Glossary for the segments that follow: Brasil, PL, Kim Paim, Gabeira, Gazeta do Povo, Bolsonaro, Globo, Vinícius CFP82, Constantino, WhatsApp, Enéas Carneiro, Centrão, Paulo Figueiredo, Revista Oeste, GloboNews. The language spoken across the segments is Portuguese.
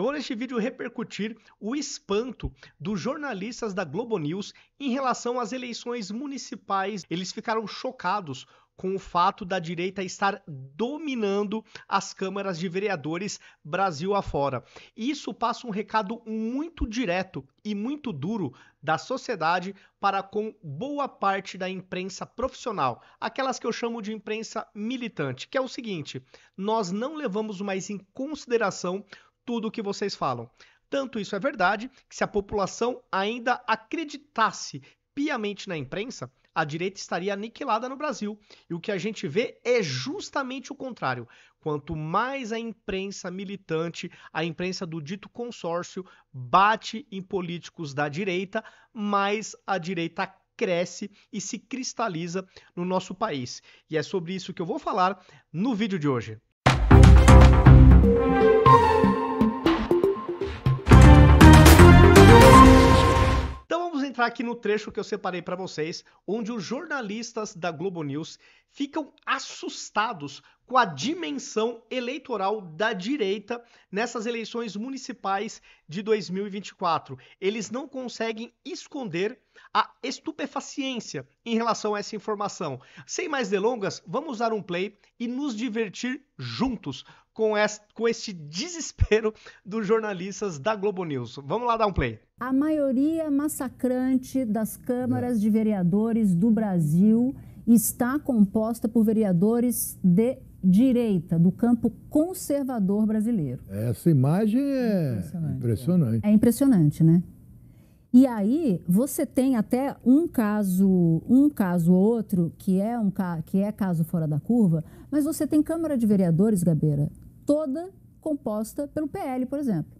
Eu vou neste vídeo repercutir o espanto dos jornalistas da GloboNews em relação às eleições municipais. Eles ficaram chocados com o fato da direita estar dominando as câmaras de vereadores Brasil afora. Isso passa um recado muito direto e muito duro da sociedade para com boa parte da imprensa profissional, aquelas que eu chamo de imprensa militante, que é o seguinte: nós não levamos mais em consideração tudo o que vocês falam. Tanto isso é verdade que, se a população ainda acreditasse piamente na imprensa, a direita estaria aniquilada no Brasil. E o que a gente vê é justamente o contrário. Quanto mais a imprensa militante, a imprensa do dito consórcio, bate em políticos da direita, mais a direita cresce e se cristaliza no nosso país. E é sobre isso que eu vou falar no vídeo de hoje. Entrar aqui no trecho que eu separei para vocês, onde os jornalistas da GloboNews ficam assustados com a dimensão eleitoral da direita nessas eleições municipais de 2024. Eles não conseguem esconder a estupefaciência em relação a essa informação. Sem mais delongas, vamos dar um play e nos divertir juntos com este desespero dos jornalistas da GloboNews. Vamos lá dar um play. A maioria massacrante das câmaras de vereadores do Brasil está composta por vereadores de direita, do campo conservador brasileiro. Essa imagem é impressionante. É impressionante, né? E aí você tem até um caso ou outro, que é caso fora da curva, mas você tem Câmara de Vereadores, Gabeira, toda composta pelo PL, por exemplo.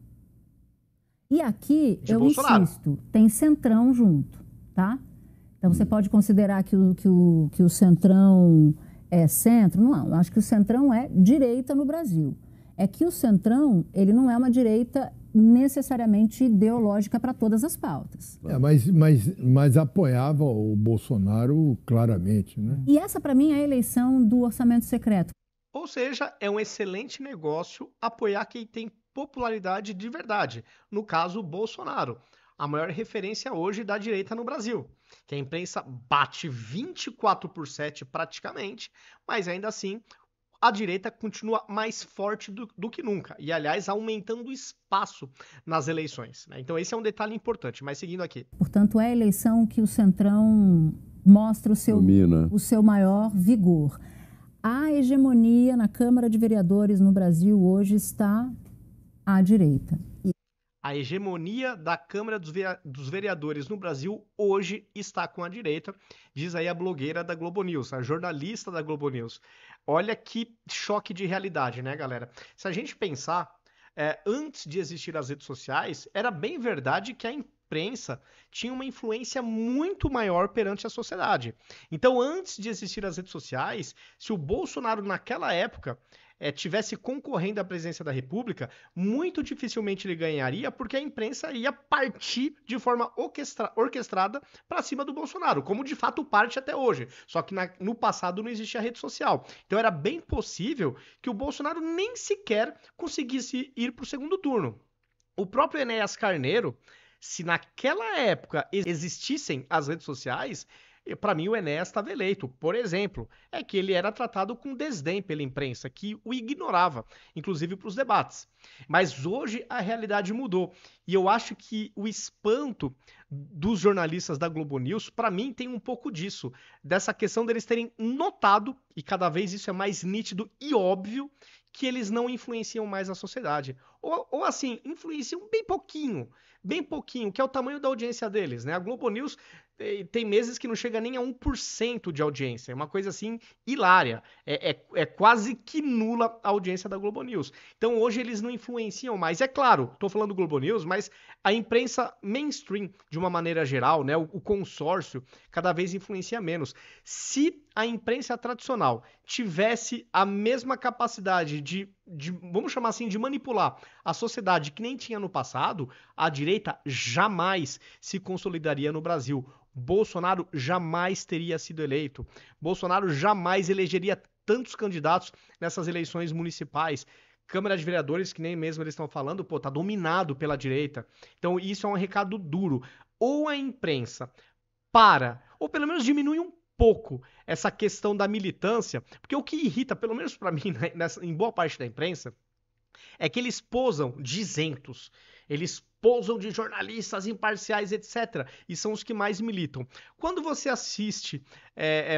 E aqui, eu insisto, tem Centrão junto, tá? Então você pode considerar que o Centrão é centro? Não, eu acho que o Centrão é direita no Brasil. É que o Centrão, ele não é uma direita necessariamente ideológica para todas as pautas. É, mas apoiava o Bolsonaro claramente, né? E essa, para mim, é a eleição do orçamento secreto. Ou seja, é um excelente negócio apoiar quem tem popularidade de verdade, no caso, Bolsonaro, a maior referência hoje da direita no Brasil, que a imprensa bate 24/7 praticamente, mas ainda assim a direita continua mais forte do que nunca e, aliás, aumentando o espaço nas eleições, né? Então esse é um detalhe importante, mas seguindo aqui. Portanto, é a eleição que o Centrão mostra o seu maior vigor. A hegemonia na Câmara de Vereadores no Brasil hoje está à direita. A hegemonia da Câmara dos Vereadores no Brasil hoje está com a direita, diz aí a blogueira da GloboNews, a jornalista da GloboNews. Olha que choque de realidade, né, galera? Se a gente pensar, antes de existir as redes sociais, era bem verdade que a imprensa tinha uma influência muito maior perante a sociedade. Então, antes de existir as redes sociais, se o Bolsonaro naquela época tivesse concorrendo à presidência da República, muito dificilmente ele ganharia, porque a imprensa ia partir de forma orquestrada para cima do Bolsonaro, como de fato parte até hoje. Só que no passado não existia rede social. Então era bem possível que o Bolsonaro nem sequer conseguisse ir para o segundo turno. O próprio Enéas Carneiro, se naquela época existissem as redes sociais, para mim, o Enéas estava eleito. Por exemplo, é que ele era tratado com desdém pela imprensa, que o ignorava, inclusive para os debates. Mas hoje a realidade mudou. E eu acho que o espanto dos jornalistas da GloboNews, para mim, tem um pouco disso. Dessa questão deles terem notado, e cada vez isso é mais nítido e óbvio, que eles não influenciam mais a sociedade. Ou assim, influenciam bem pouquinho, que é o tamanho da audiência deles, né? A GloboNews tem meses que não chega nem a 1% de audiência, é uma coisa assim hilária, é quase que nula a audiência da GloboNews. Então hoje eles não influenciam mais, é claro, estou falando do GloboNews, mas a imprensa mainstream, de uma maneira geral, né, o consórcio, cada vez influencia menos. Se a imprensa tradicional tivesse a mesma capacidade de, vamos chamar assim, de manipular a sociedade que nem tinha no passado, a direita jamais se consolidaria no Brasil. Bolsonaro jamais teria sido eleito. Bolsonaro jamais elegeria tantos candidatos nessas eleições municipais. Câmara de Vereadores, que nem mesmo eles estão falando, pô, tá dominado pela direita. Então isso é um recado duro. Ou a imprensa para, ou pelo menos diminui um pouco essa questão da militância, porque o que irrita, pelo menos para mim, em boa parte da imprensa, é que eles posam de isentos, eles posam de jornalistas imparciais, etc. E são os que mais militam. Quando você assiste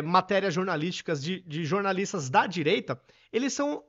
matérias jornalísticas de jornalistas da direita, eles são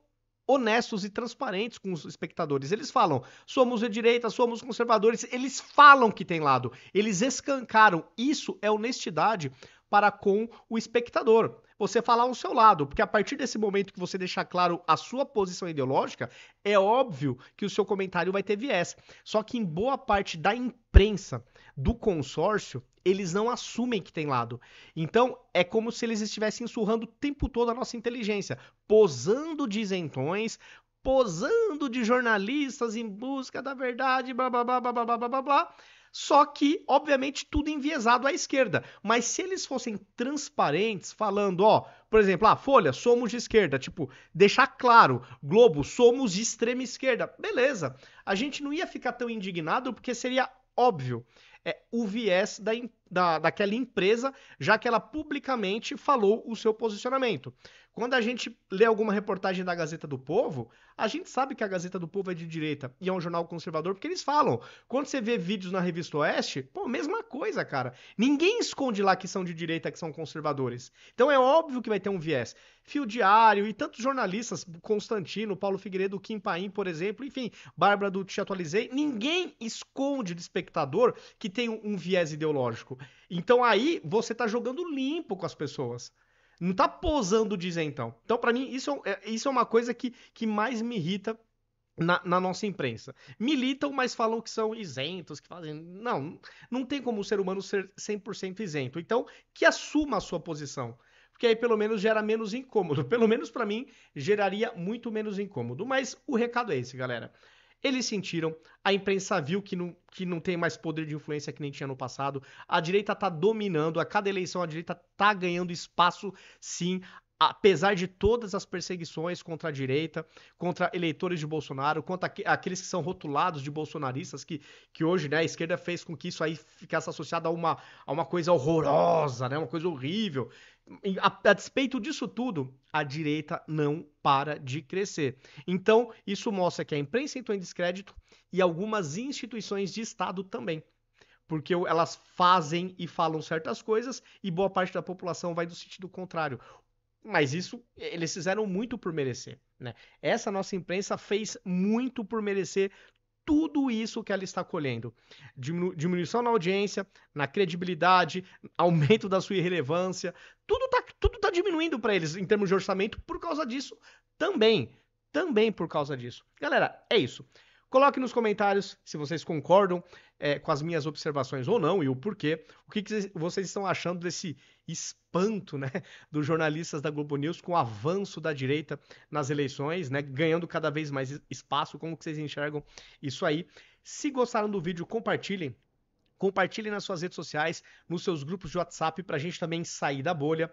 honestos e transparentes com os espectadores. Eles falam, somos de direita, somos conservadores. Eles falam que tem lado. Eles escancaram. Isso é honestidade para com o espectador. Você falar o seu lado, porque a partir desse momento que você deixar claro a sua posição ideológica, é óbvio que o seu comentário vai ter viés. Só que em boa parte da imprensa do consórcio, eles não assumem que tem lado. Então, é como se eles estivessem surrando o tempo todo a nossa inteligência, posando de isentões, posando de jornalistas em busca da verdade, blá, blá, blá, blá, blá, blá, blá, blá. Só que, obviamente, tudo enviesado à esquerda. Mas se eles fossem transparentes, falando, ó, por exemplo, ah, Folha, somos de esquerda. Tipo, deixar claro, Globo, somos de extrema esquerda. Beleza, a gente não ia ficar tão indignado, porque seria óbvio o viés daquela empresa, já que ela publicamente falou o seu posicionamento. Quando a gente lê alguma reportagem da Gazeta do Povo, a gente sabe que a Gazeta do Povo é de direita e é um jornal conservador, porque eles falam. Quando você vê vídeos na Revista Oeste, pô, mesma coisa, cara. Ninguém esconde lá que são de direita, que são conservadores. Então é óbvio que vai ter um viés. Fio Diário e tantos jornalistas, Constantino, Paulo Figueiredo, Kim Paim, por exemplo, enfim, Bárbara do Te Atualizei, ninguém esconde do espectador que tem um viés ideológico. Então aí você tá jogando limpo com as pessoas. Não tá posando de isentão. Então, pra mim, isso é uma coisa que mais me irrita na nossa imprensa. Militam, mas falam que são isentos, que fazem... Não, não tem como o ser humano ser 100% isento. Então, que assuma a sua posição. Porque aí, pelo menos, gera menos incômodo. Pelo menos, pra mim, geraria muito menos incômodo. Mas o recado é esse, galera. Eles sentiram, a imprensa viu que não tem mais poder de influência que nem tinha no passado, a direita está dominando, a cada eleição a direita está ganhando espaço, sim, apesar de todas as perseguições contra a direita, contra eleitores de Bolsonaro, contra aqueles que são rotulados de bolsonaristas, que hoje, né, a esquerda fez com que isso aí ficasse associado a uma coisa horrorosa, né, uma coisa horrível. A despeito disso tudo, a direita não para de crescer. Então, isso mostra que a imprensa entrou em descrédito e algumas instituições de Estado também. Porque elas fazem e falam certas coisas e boa parte da população vai no sentido contrário. Mas isso, eles fizeram muito por merecer, né? Essa nossa imprensa fez muito por merecer tudo isso que ela está colhendo. Diminuição na audiência, na credibilidade, aumento da sua irrelevância. Tudo tá diminuindo para eles em termos de orçamento por causa disso também. Também por causa disso. Galera, é isso. Coloque nos comentários se vocês concordam com as minhas observações ou não e o porquê. O que vocês estão achando desse espanto, né, dos jornalistas da GloboNews com o avanço da direita nas eleições, né, ganhando cada vez mais espaço. Como que vocês enxergam isso aí? Se gostaram do vídeo, compartilhem. Compartilhem nas suas redes sociais, nos seus grupos de WhatsApp, para a gente também sair da bolha.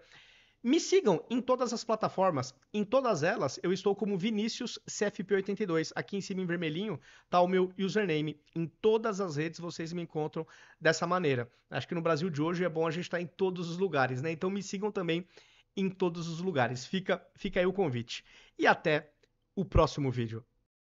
Me sigam em todas as plataformas, em todas elas eu estou como Vinícius CFP82, aqui em cima em vermelhinho está o meu username, em todas as redes vocês me encontram dessa maneira. Acho que no Brasil de hoje é bom a gente estar em todos os lugares, né? Então me sigam também em todos os lugares, fica aí o convite. E até o próximo vídeo.